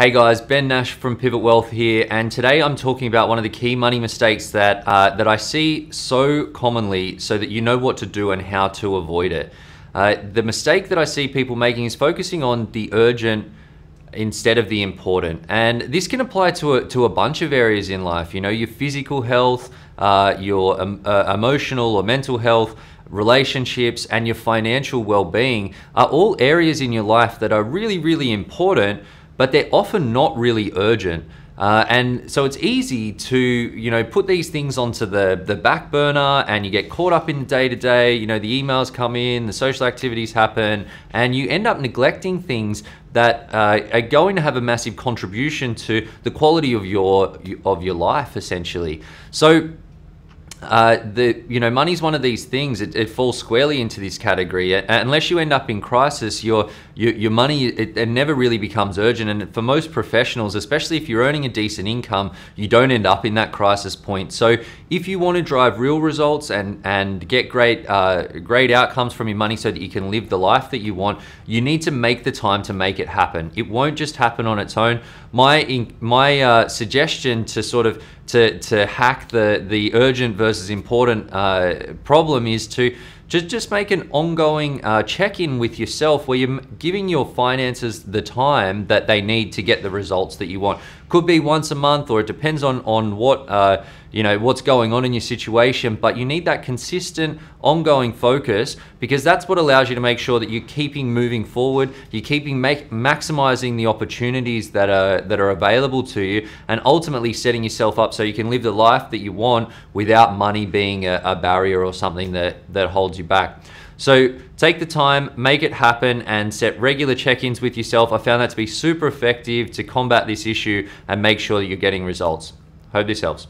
Hey guys, Ben Nash from Pivot Wealth here, and today I'm talking about one of the key money mistakes that I see so commonly, so that you know what to do and how to avoid it. The mistake that I see people making is focusing on the urgent instead of the important, and this can apply to a bunch of areas in life. You know, your physical health, your emotional or mental health, relationships, and your financial well-being are all areas in your life that are really, really important, but they're often not really urgent. And so it's easy to, you know, put these things onto the back burner, and you get caught up in the day-to-day, you know, the emails come in, the social activities happen, and you end up neglecting things that are going to have a massive contribution to the quality of your life, essentially. So money's one of these things. It falls squarely into this category. Unless you end up in crisis, your money, it never really becomes urgent. And for most professionals, especially if you're earning a decent income, you don't end up in that crisis point. So if you want to drive real results and get great outcomes from your money so that you can live the life that you want, you need to make the time to make it happen. It won't just happen on its own. My suggestion to sort of to hack the urgent versus important problem is to just make an ongoing check-in with yourself, where you're giving your finances the time that they need to get the results that you want. Could be once a month, or it depends on what what's going on in your situation, but you need that consistent ongoing focus, because that's what allows you to make sure that you're keeping moving forward, you're keeping maximizing the opportunities that are available to you, and ultimately setting yourself up so you can live the life that you want without money being a barrier or something that holds you back. So take the time, make it happen, and set regular check-ins with yourself. I found that to be super effective to combat this issue and make sure that you're getting results. Hope this helps.